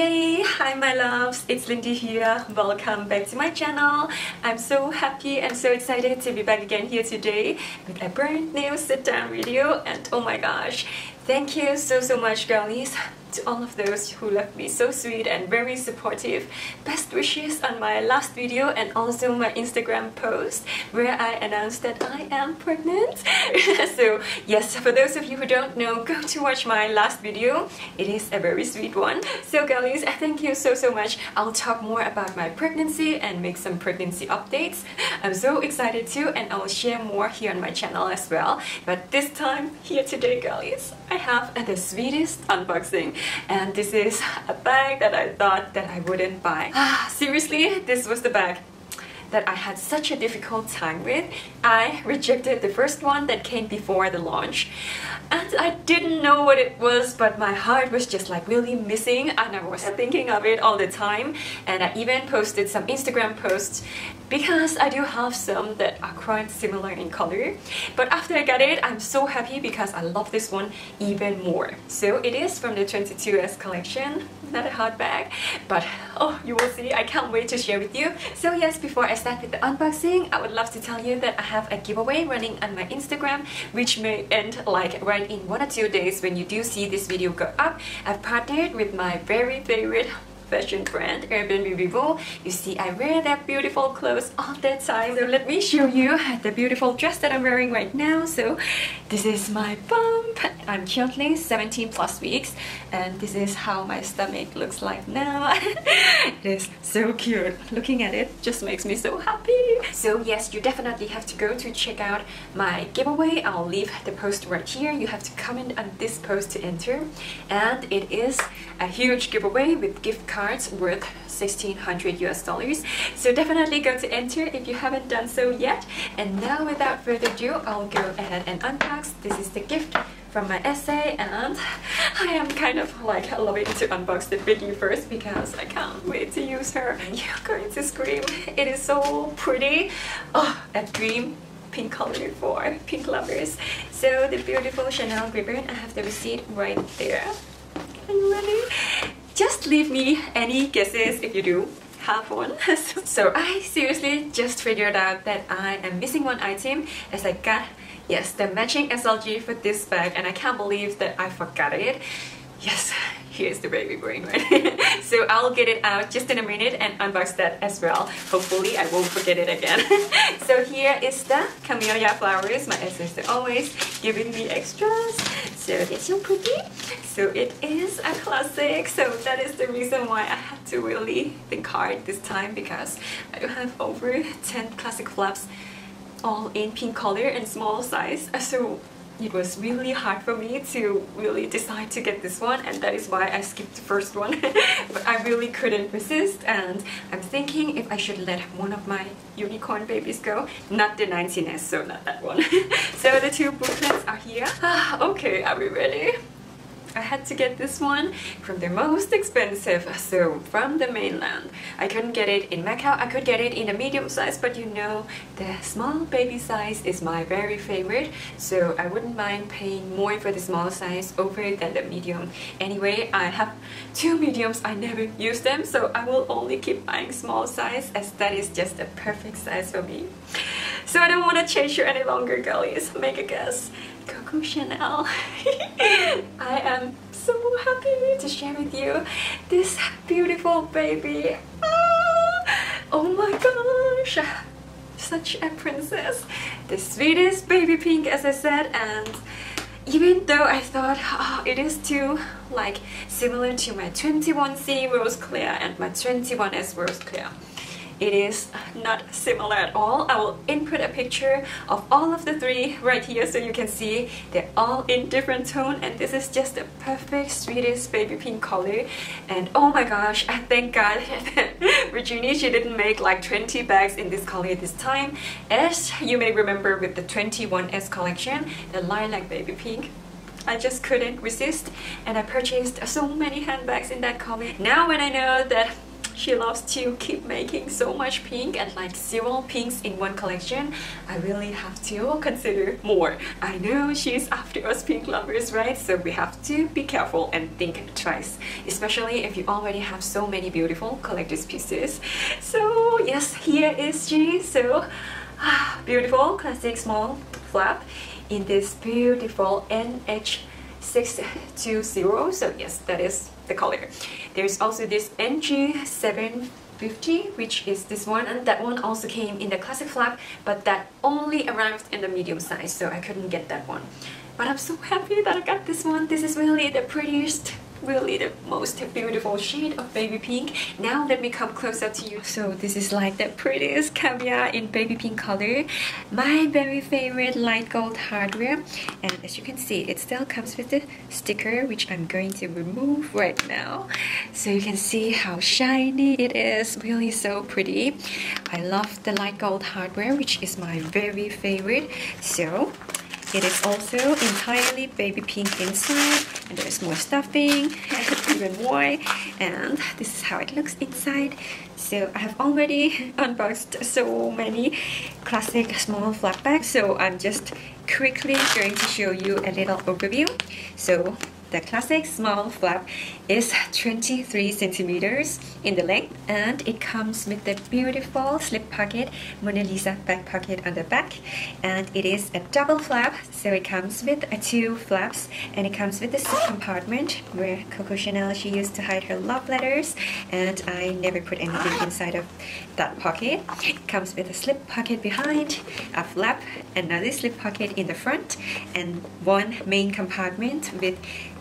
Yay! Hi my loves, it's Lindy here. Welcome back to my channel. I'm so happy and so excited to be back again here today with a brand new sit-down video, and oh my gosh, thank you so much girlies, to all of those who left me so sweet and very supportive best wishes on my last video and also my Instagram post where I announced that I am pregnant. So yes, for those of you who don't know, go to watch my last video. It is a very sweet one. So girlies, thank you so much. I'll talk more about my pregnancy and make some pregnancy updates. I'm so excited too, and I will share more here on my channel as well. But this time here today girlies, I have the sweetest unboxing. And this is a bag that I thought that I wouldn't buy. Seriously, this was the bag that I had such a difficult time with. I rejected the first one that came before the launch, and I didn't know what it was, but my heart was just like really missing, and I was thinking of it all the time. And I even posted some Instagram posts because I do have some that are quite similar in color. But after I got it, I'm so happy because I love this one even more. So it is from the 22S collection, not a hard bag, but oh, you will see, I can't wait to share with you. So yes, before I start with the unboxing, I would love to tell you that I have a giveaway running on my Instagram, which may end like right in 1 or 2 days when you do see this video go up. I've partnered with my very favorite fashion brand, Urban You. You see, I wear that beautiful clothes all the time. So let me show you the beautiful dress that I'm wearing right now. So this is my bump. I'm currently 17+ weeks, and this is how my stomach looks like now. It is so cute. Looking at it just makes me so happy. So yes, you definitely have to go to check out my giveaway. I'll leave the post right here. You have to comment on this post to enter, and it is a huge giveaway with gift cards worth $1,600 US. So definitely go to enter if you haven't done so yet. And now without further ado, I'll go ahead and unbox. This is the gift from my SA, and I am kind of like loving to unbox the biggie first because I can't wait to use her. You're going to scream. It is so pretty. Oh, a dream pink color for pink lovers. So the beautiful Chanel ribbon, I have the receipt right there. Are you ready? Just leave me any guesses if you do have one. So I seriously just figured out that I am missing one item, as I got, yes, the matching SLG for this bag, and I can't believe that I forgot it. Yes, here's the baby brain, right? So I'll get it out just in a minute and unbox that as well. Hopefully I won't forget it again. So here is the camellia flowers. My SS are always giving me extras. So it's so pretty. So it is a classic. So that is the reason why I had to really think hard this time, because I have over 10 classic flaps all in pink color and small size. So it was really hard for me to really decide to get this one, and that is why I skipped the first one. But I really couldn't resist, and I'm thinking if I should let one of my unicorn babies go. Not the 19S, so not that one. So the two booklets are here. Okay, are we ready? I had to get this one from the most expensive, so from the mainland. I couldn't get it in Macau. I could get it in a medium size, but you know, the small baby size is my very favorite, so I wouldn't mind paying more for the small size over than the medium. Anyway, I have two mediums. I never use them, so I will only keep buying small size, as that is just the perfect size for me. So I don't want to chase you any longer girlies. Make a guess. Coco Chanel. I am so happy to share with you this beautiful baby. Oh my gosh, such a princess. The sweetest baby pink, as I said. And even though I thought, oh, it is too like similar to my 21C Rose Clear and my 21S Rose Clear, it is not similar at all. I will input a picture of all of the three right here so you can see they're all in different tone, and this is just the perfect sweetest baby pink color. And oh my gosh, I thank God that Virginie, she didn't make like 20 bags in this color this time. As you may remember with the 21S collection, the lilac baby pink, I just couldn't resist, and I purchased so many handbags in that color. Now when I know that She loves to keep making so much pink and like several pinks in one collection. I really have to consider more. I know she's after us pink lovers, right? So we have to be careful and think twice, especially if you already have so many beautiful collector's pieces. So yes, here is she. So beautiful classic small flap in this beautiful NH620. So yes, that is the color. There's also this NG750, which is this one, and that one also came in the classic flap, but that only arrived in the medium size, so I couldn't get that one. But I'm so happy that I got this one. This is really the prettiest, really the most beautiful shade of baby pink. Now let me come closer to you. So this is like the prettiest caviar in baby pink color, my very favorite light gold hardware. And as you can see, it still comes with the sticker, which I'm going to remove right now, so you can see how shiny it is. Really so pretty. I love the light gold hardware, which is my very favorite. So it is also entirely baby pink inside, and there's more stuffing, even more, and this is how it looks inside. So I have already unboxed so many classic small flap bags, so I'm just quickly going to show you a little overview. So the classic small flap is 23 centimeters in the length, and it comes with the beautiful slip pocket Mona Lisa back pocket on the back, and it is a double flap, so it comes with two flaps, and it comes with the zip compartment where Coco Chanel, she used to hide her love letters, and I never put anything inside of that pocket. It comes with a slip pocket behind, a flap, another slip pocket in the front, and one main compartment with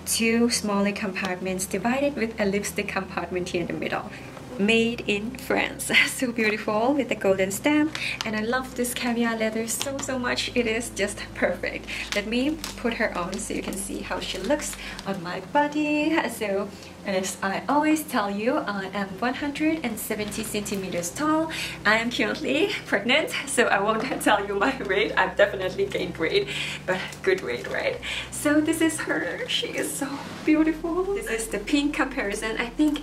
two smaller compartments divided with a lipstick compartment here in the middle. Made in France. So beautiful with the golden stamp, and I love this caviar leather so much. It is just perfect. Let me put her on so you can see how she looks on my body. So as I always tell you, I am 170 centimeters tall. I am currently pregnant, so I won't tell you my weight. I've definitely gained weight, but good weight, right? So this is her. She is so beautiful. This is the pink comparison. I think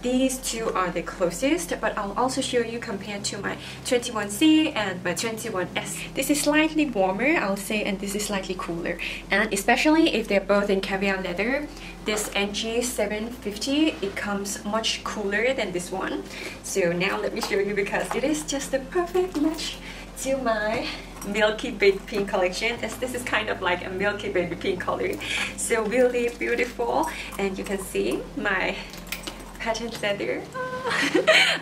these two are the closest, but I'll also show you compared to my 21C and my 21S. This is slightly warmer, I'll say, and this is slightly cooler. And especially if they're both in caviar leather, this NG750, it comes much cooler than this one. So now let me show you, because it is just the perfect match to my Milky Baby Pink collection, as this is kind of like a Milky Baby Pink color. So really beautiful, and you can see my patent leather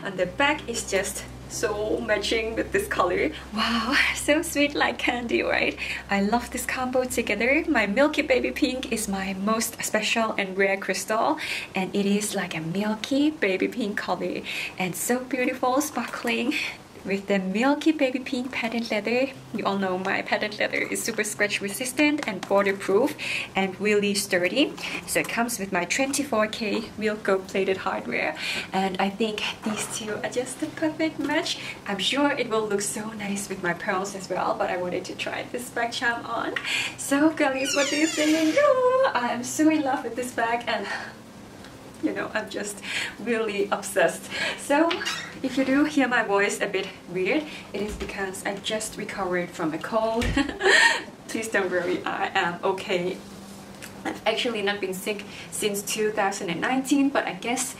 on the back is just so matching with this color. Wow, so sweet like candy, right? I love this combo together. My Milky Baby Pink is my most special and rare crystal, and it is like a Milky Baby Pink color, and so beautiful, sparkling with the Milky Baby Pink patent leather. You all know my patent leather is super scratch resistant and waterproof and really sturdy. So it comes with my 24K Wilco plated hardware, and I think these two are just the perfect match. I'm sure it will look so nice with my pearls as well, but I wanted to try this bag charm on. So girlies, what do you think? Oh, I am so in love with this bag, and you know, I'm just really obsessed. So if you do hear my voice a bit weird, it is because I just recovered from a cold. Please don't worry, I am okay. I've actually not been sick since 2019, but I guess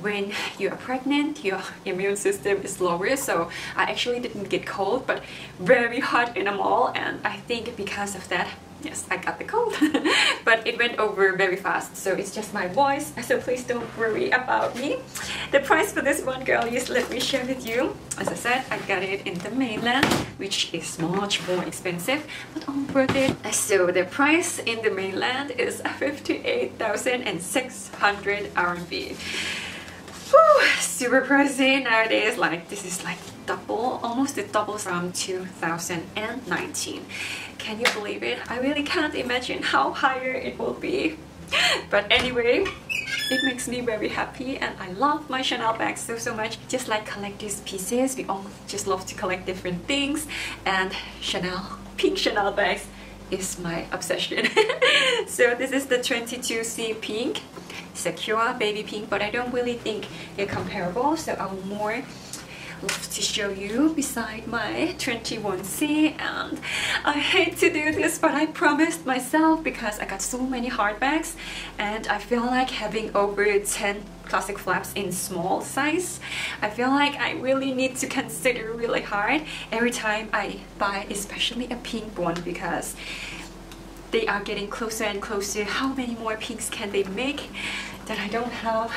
when you are pregnant, your immune system is lower, so I actually didn't get cold, but very hot in the mall, and I think because of that, yes, I got the cold. But it went over very fast, so it's just my voice, so please don't worry about me. The price for this one, girl, is, let me share with you. As I said, I got it in the mainland, which is much more expensive, but all worth it. So the price in the mainland is 58,600 RMB. Whew, super pricey nowadays. Like, this is like double, almost the double from 2019. Can you believe it? I really can't imagine how higher it will be. But anyway, it makes me very happy, and I love my Chanel bag so much. Just like collector's pieces, we all just love to collect different things, and Chanel, pink Chanel bags is my obsession. So this is the 22C pink. It's a cure baby pink, but I don't really think they're comparable, so I would more love to show you beside my 21C. And I hate to do this, but I promised myself because I got so many hardbacks and I feel like having over 10 classic flaps in small size, I feel like I really need to consider really hard every time I buy, especially a pink one, because they are getting closer and closer. How many more pinks can they make that I don't have?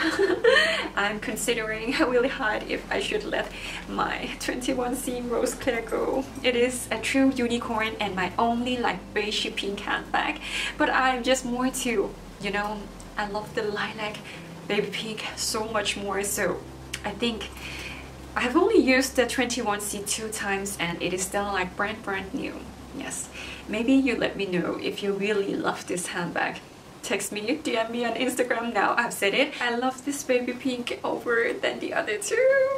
I'm considering really hard if I should let my 21C Rose Claire go. It is a true unicorn and my only like beige pink handbag, but I'm just more to, you know, I love the lilac baby pink so much more, so I think I have only used the 21C 2 times and it is still like brand new. Yes, maybe you let me know if you really love this handbag. Text me, DM me on Instagram now, I've said it. I love this baby pink over than the other two.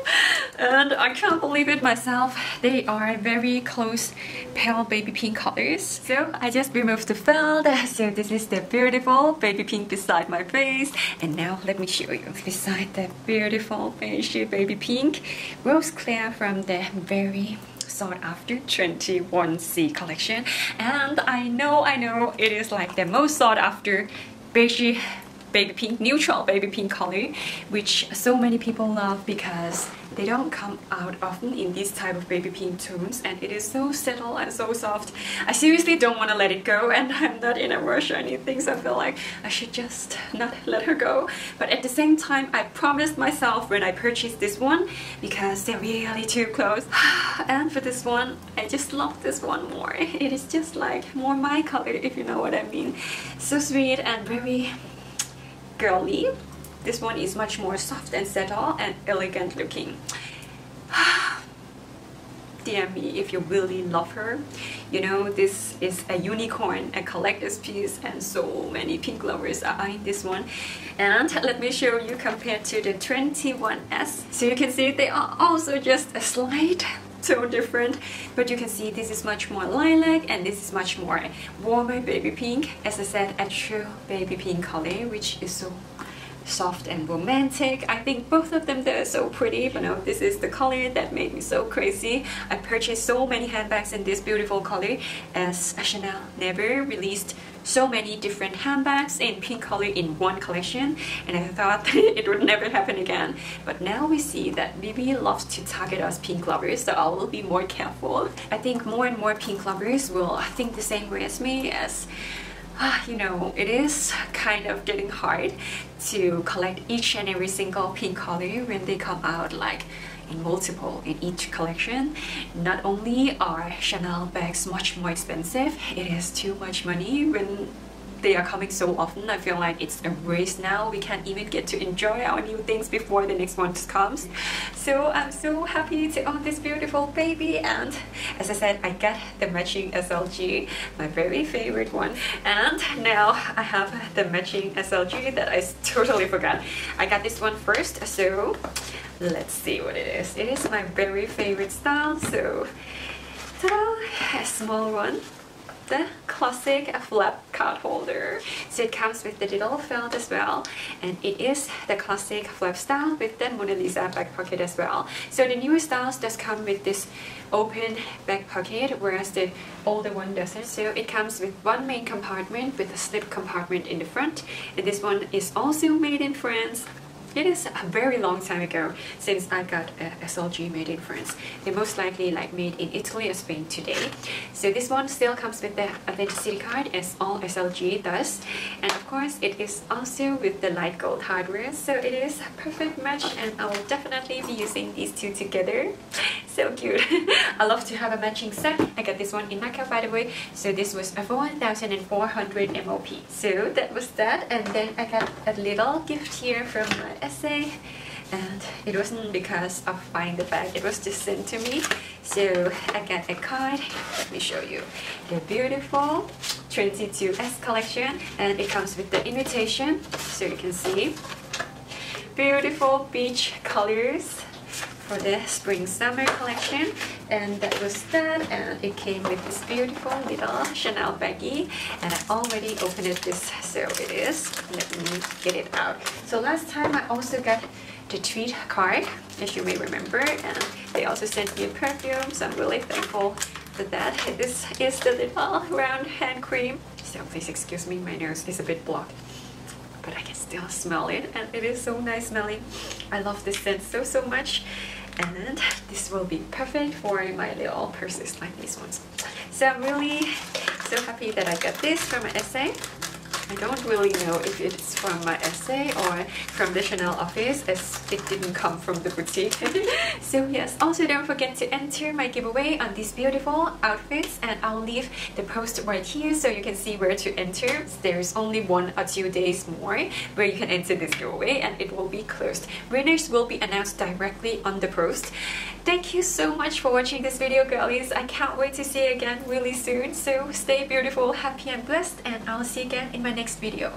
And I can't believe it myself. They are very close pale baby pink colors. So I just removed the felt. So this is the beautiful baby pink beside my face. And now let me show you. Beside the beautiful beige baby pink, Rose Claire from the very sought after 21C collection. And I know it is like the most sought after beige baby pink, neutral baby pink color, which so many people love because they don't come out often in these type of baby pink tones, and it is so subtle and so soft. I seriously don't want to let it go, and I'm not in a rush or anything, so I feel like I should just not let her go. But at the same time, I promised myself when I purchased this one, because they're really too close. And for this one, I just love this one more. It is just like more my color, if you know what I mean. So sweet and very girly. This one is much more soft and subtle and elegant looking. DM me if you really love her. You know, this is a unicorn, a collector's piece, and so many pink lovers are eyeing this one. And let me show you compared to the 21S. So you can see they are also just a slight so different, but you can see this is much more lilac and this is much more warmer baby pink. As I said, a true baby pink color, which is so soft and romantic. I think both of them, they're so pretty, but no, this is the color that made me so crazy. I purchased so many handbags in this beautiful color, as Chanel never released so many different handbags in pink color in one collection, and I thought it would never happen again. But now we see that BB loves to target us pink lovers, so I will be more careful. I think more and more pink lovers will think the same way as me, as you know, it is kind of getting hard to collect each and every single pink color when they come out like in multiple in each collection. Not only are Chanel bags much more expensive, it is too much money when they are coming so often. I feel like it's a race now. We can't even get to enjoy our new things before the next one comes. So I'm so happy to own this beautiful baby, and as I said, I got the matching SLG, my very favorite one. And now I have the matching SLG that I totally forgot. I got this one first, so let's see what it is. It is my very favorite style, so ta-da! A small one. The classic flap card holder. So it comes with the little felt as well, and it is the classic flap style with the Mona Lisa back pocket as well. So the newer styles does come with this open back pocket, whereas the older one doesn't. So it comes with one main compartment with a slip compartment in the front, and this one is also made in France. It is a very long time ago since I got a SLG made in France. They're most likely like made in Italy or Spain today. So this one still comes with the authenticity card, as all SLG does. And of course, it is also with the light gold hardware. So it is a perfect match, and I will definitely be using these two together. So cute. I love to have a matching set. I got this one in Naka, by the way. So this was a 4,400 MOP. So that was that. And then I got a little gift here from my SA, and it wasn't because of buying the bag, it was just sent to me. So I got a card. Let me show you the beautiful 22S collection, and it comes with the invitation, so you can see beautiful beach colors for the spring summer collection. and that was that, and it came with this beautiful little Chanel baggie, and I already opened this, so it is, let me get it out. So last time I also got the treat card, as you may remember, and they also sent me a perfume, so I'm really thankful for that. This is the little round hand cream, so please excuse me, my nose is a bit blocked, but I can still smell it, and it is so nice smelling. I love this scent so much, and this will be perfect for my little purses like these ones. So I'm really so happy that I got this from SA. I don't really know if it's from my SA or from the Chanel office, as it didn't come from the boutique. So yes, also don't forget to enter my giveaway on these beautiful outfits, and I'll leave the post right here so you can see where to enter. There's only 1 or 2 days more where you can enter this giveaway, and it will be closed. Winners will be announced directly on the post. Thank you so much for watching this video, girlies. I can't wait to see you again really soon. So stay beautiful, happy and blessed, and I'll see you again in my next video.